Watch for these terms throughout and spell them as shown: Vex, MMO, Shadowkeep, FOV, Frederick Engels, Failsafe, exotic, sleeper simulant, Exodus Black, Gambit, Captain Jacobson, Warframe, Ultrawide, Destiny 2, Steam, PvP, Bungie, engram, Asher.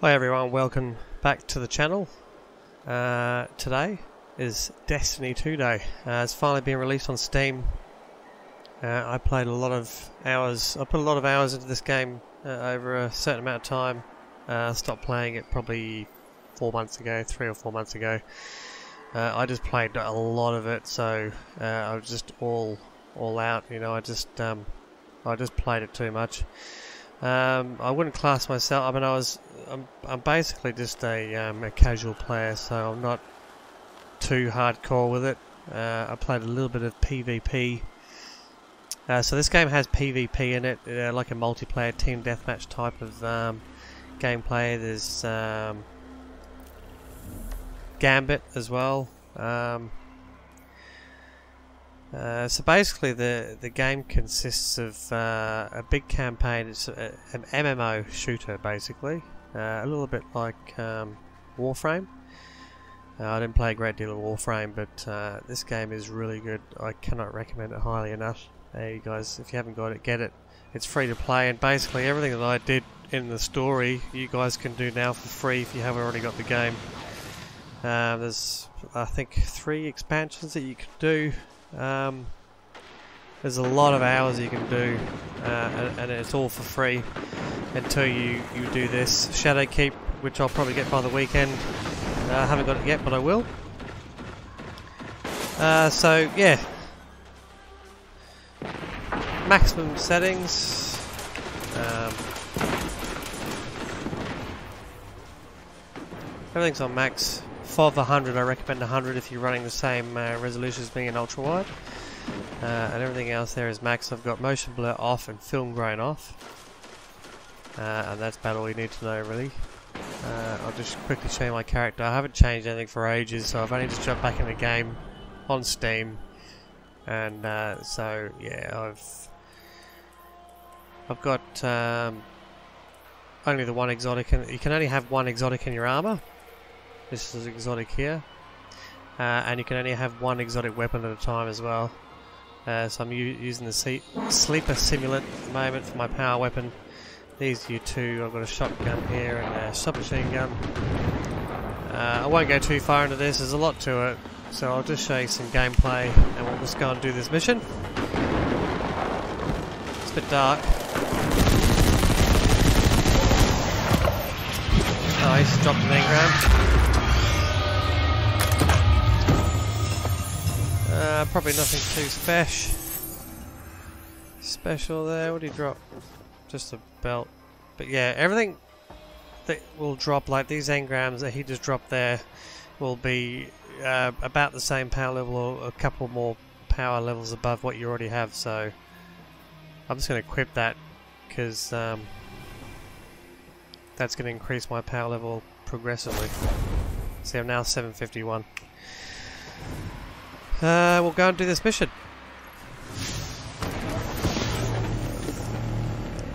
Hi everyone, welcome back to the channel. Today is Destiny 2 day. It's finally been released on Steam. I played a lot of hours, I put a lot of hours into this game over a certain amount of time. I stopped playing it probably 4 months ago, 3 or 4 months ago. I just played a lot of it, so I was just all out, you know. I just played it too much. I wouldn't class myself. I mean, I'm basically just a casual player, so I'm not too hardcore with it. I played a little bit of PvP. So this game has PvP in it, like a multiplayer team deathmatch type of gameplay. There's Gambit as well. So basically the game consists of a big campaign. It's an MMO shooter basically, a little bit like Warframe. I didn't play a great deal of Warframe, but this game is really good. I cannot recommend it highly enough. You guys, if you haven't got it, get it. It's free to play, and basically everything that I did in the story you guys can do now for free if you haven't already got the game. There's I think 3 expansions that you can do. There's a lot of hours you can do, and it's all for free until you do this Shadowkeep, which I'll probably get by the weekend. I haven't got it yet, but I will. So yeah, maximum settings. Everything's on max. FOV 100, I recommend 100 if you're running the same resolution as being an ultra wide, and everything else there is max. I've got motion blur off and film grain off, and that's about all you need to know really. I'll just quickly show you my character. I haven't changed anything for ages, so I've only just jumped back in the game on Steam, and so yeah, I've got only the one exotic, and you can only have one exotic in your armor. This is exotic here, and you can only have one exotic weapon at a time as well. So I'm using the sleeper simulant at the moment for my power weapon. These are your two. I've got a shotgun here and a submachine gun. I won't go too far into this, there's a lot to it, so I'll just show you some gameplay and we'll just go and do this mission. It's a bit dark. Nice, dropped an engram. Probably nothing too special there. What do you drop? Just a belt. But yeah, everything that will drop, like these engrams that he just dropped there, will be about the same power level or a couple more power levels above what you already have. So I'm just going to equip that, because that's going to increase my power level progressively. See, I'm now 751. We'll go and do this mission.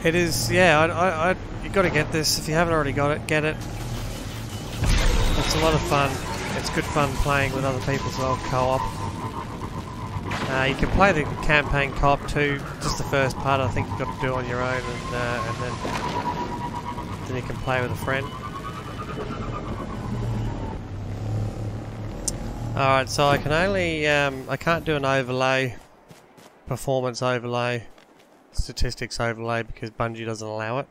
It is, yeah, you got to get this. If you haven't already got it, get it. It's a lot of fun. It's good fun playing with other people as well, co-op. You can play the campaign co-op too. Just the first part, I think you've got to do on your own, and then you can play with a friend. Alright, so I can only, I can't do an overlay, performance overlay, statistics overlay, because Bungie doesn't allow it.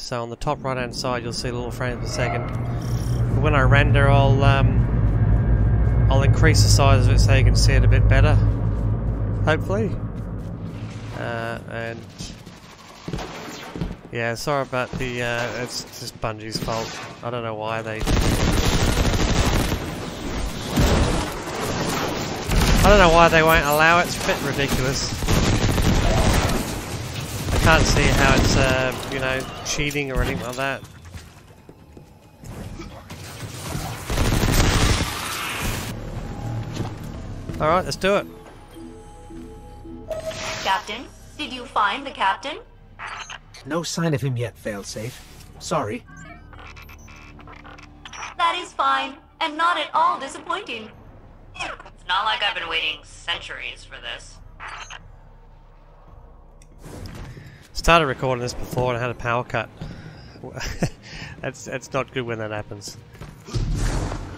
So on the top right hand side you'll see little frames per second. When I render I'll increase the size of it so you can see it a bit better, hopefully. And yeah, sorry about the, it's just Bungie's fault. I don't know why they... I don't know why they won't allow it. It's a bit ridiculous. I can't see how it's, you know, cheating or anything like that. Alright, let's do it. Captain, did you find the captain? No sign of him yet, Failsafe. Sorry. That is fine, and not at all disappointing. It's not like I've been waiting centuries for this. Started recording this before and I had a power cut. that's not good when that happens.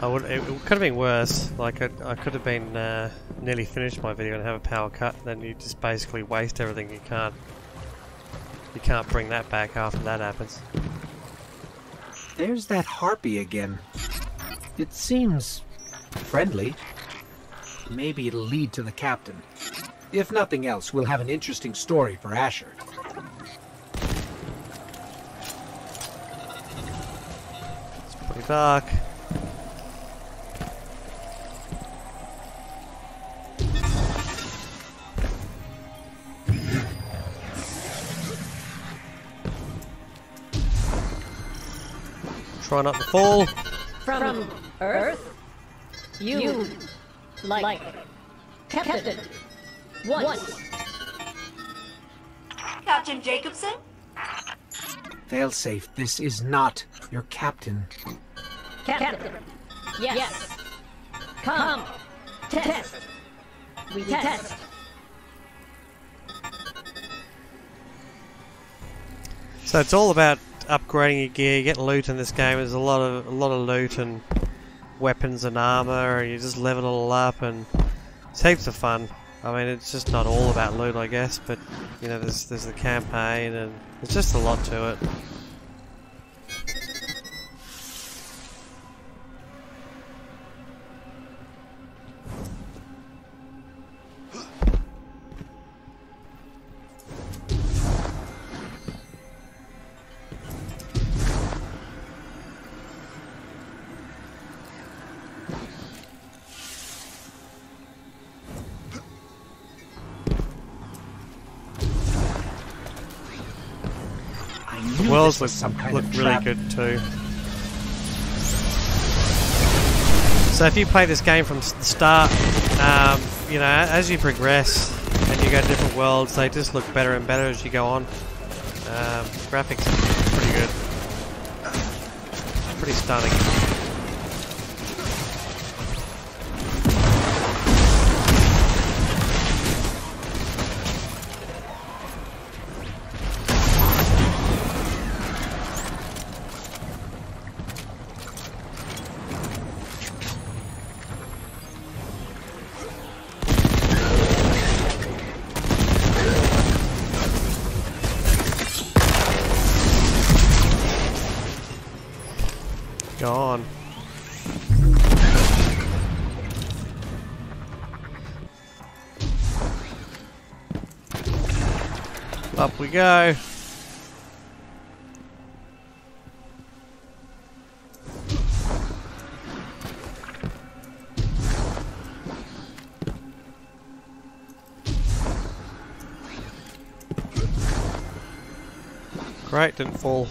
It could have been worse. Like I could have been nearly finished my video and have a power cut. Then you just basically waste everything. You can't bring that back after that happens. There's that harpy again. It seems friendly. Maybe it'll lead to the captain. If nothing else, we'll have an interesting story for Asher. It's pretty dark. Try not to fall. From Earth, you like Captain once. Captain Jacobson? Failsafe, this is not your captain. Captain, yes. Come, test. We test. So it's all about upgrading your gear. You get loot in this game. There's a lot of loot and weapons and armor, and you just level it all up, and it's heaps of fun. I mean, it's just not all about loot, I guess, but you know, there's the campaign, and there's just a lot to it. Wells look really good too. So if you play this game from the start, you know, as you progress and you go to different worlds, they just look better and better as you go on. Graphics are pretty good. Pretty stunning. Up we go. Great, didn't fall.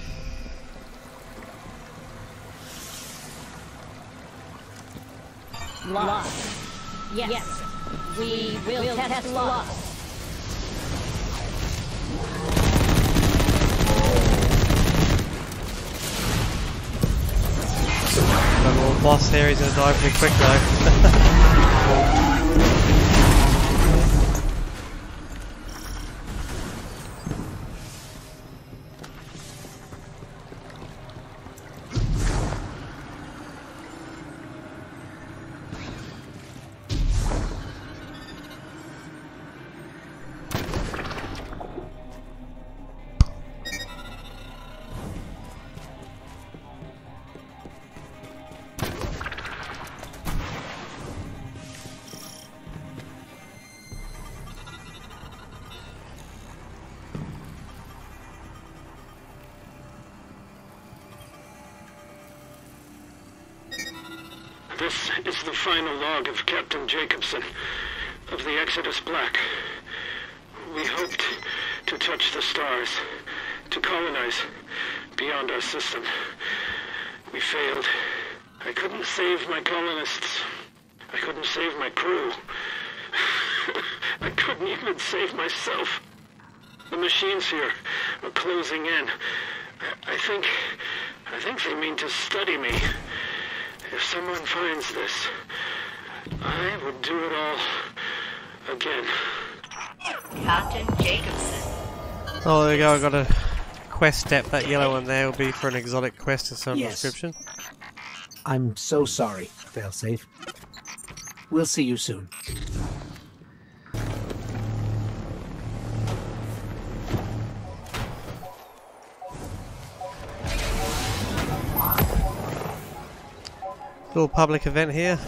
Loss. Yes. We will test loss. Boss there, he's gonna die pretty quick though. This is the final log of Captain Jacobson, of the Exodus Black. We hoped to touch the stars, to colonize beyond our system. We failed. I couldn't save my colonists. I couldn't save my crew. I couldn't even save myself. The machines here are closing in. I think they mean to study me. If someone finds this, I would do it all again. Captain Jacobson. Oh, there you go. I got a quest step, that yellow one there will be for an exotic quest of some description. I'm so sorry, Failsafe. We'll see you soon. Little public event here.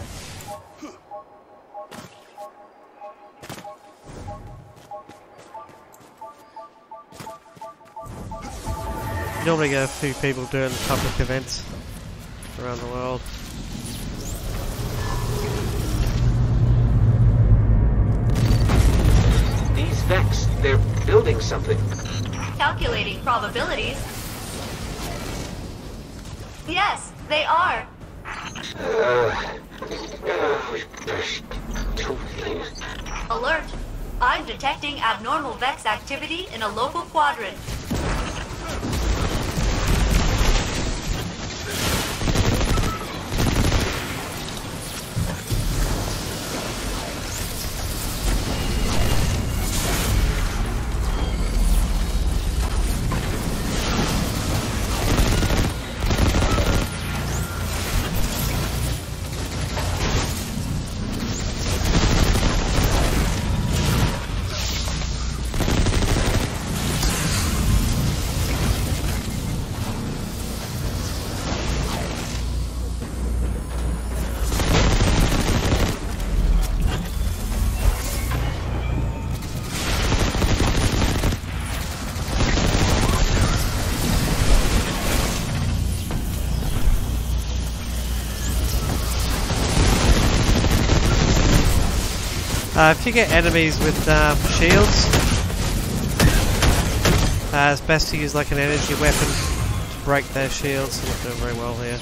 Normally get a few people doing public events around the world. These Vex, they're building something. Calculating probabilities. Yes, they are. Alert! I'm detecting abnormal Vex activity in a local quadrant. If you get enemies with shields, it's best to use like an energy weapon to break their shields. I'm not doing very well here.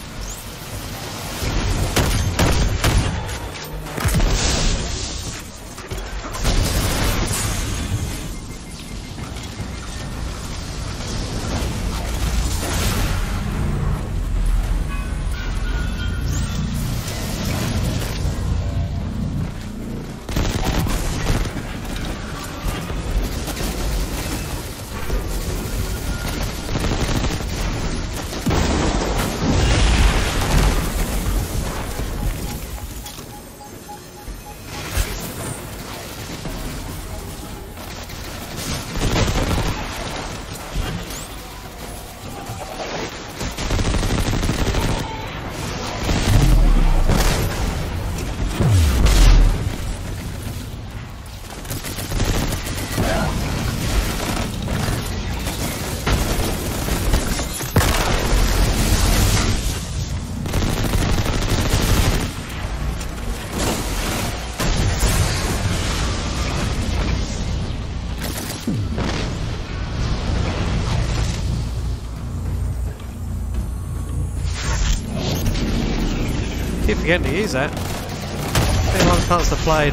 Forgetting to use that. Been a long chance to play.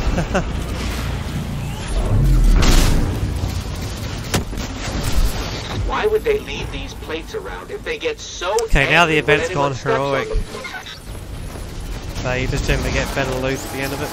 Why would they leave these plates around if they get so? Okay, now the event's gone heroic. So you just generally get better loot at the end of it.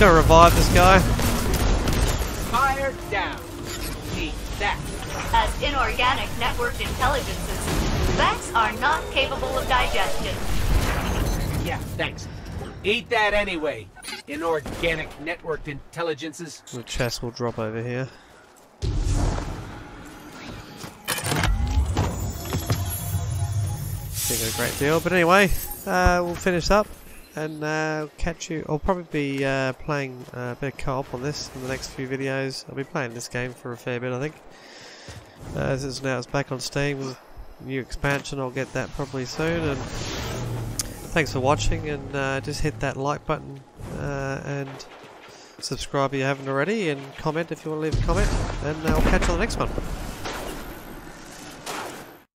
just gonna revive this guy. Fire down. Need that. As inorganic networked intelligences, Vex are not capable of digestion. Yeah, thanks. Eat that anyway. Inorganic networked intelligences. The chest will drop over here. A great deal, but anyway, we'll finish up and catch you. I'll probably be playing a bit of co-op on this in the next few videos. I'll be playing this game for a fair bit, I think. Since now it's back on Steam with new expansion, I'll get that probably soon. And thanks for watching, and just hit that like button and subscribe if you haven't already, and comment if you want to leave a comment, and I'll catch you on the next one.